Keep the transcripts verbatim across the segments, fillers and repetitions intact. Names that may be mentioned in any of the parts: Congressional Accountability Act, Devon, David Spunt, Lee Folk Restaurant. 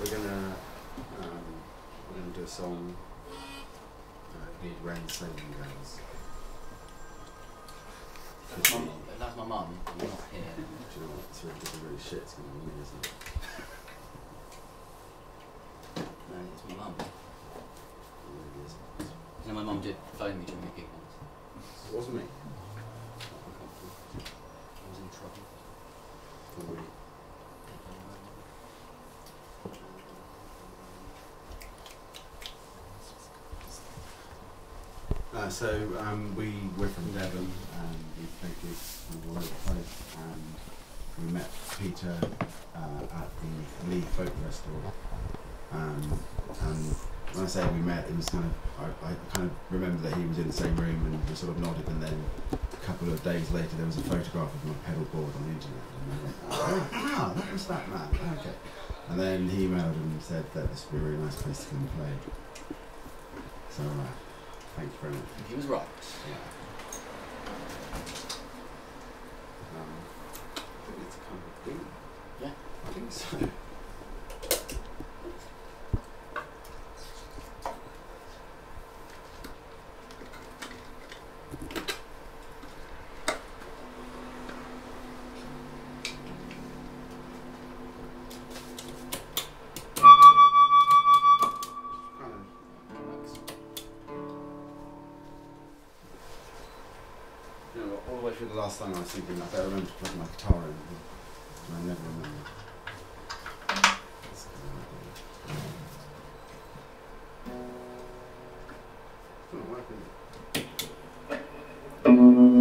We're gonna um, we're gonna do a song. I need rain singing girls. That's my, that's my mum. I'm not here. Do you know what? It's really, really shit. It's gonna be me, isn't it? No, it's my mum. You know, my mum did phone me during the gig once. It wasn't me. I was in trouble. For me. Uh, so um, we were from Devon and we played gigs all over the place, and we met Peter uh, at the Lee Folk Restaurant. Um, and when I say we met, it was kind of, I, I kind of remember that he was in the same room and we sort of nodded, and then a couple of days later there was a photograph of my pedal board on the internet, and I went, oh, that was that man, okay. And then he emailed and said that this would be a really nice place to come and play. So, uh, thank you very much. He was right. Yeah. Um, I think it's a kind of thing. Yeah, I think so. The last thing I was thinking, I better remember to plug my guitar in, and I never remember. It's not working. Thank you.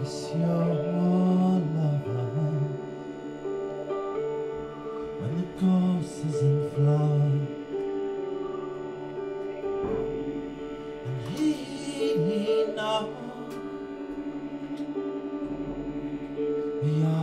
kiss your lover when the gorse is in flower, and he need not be.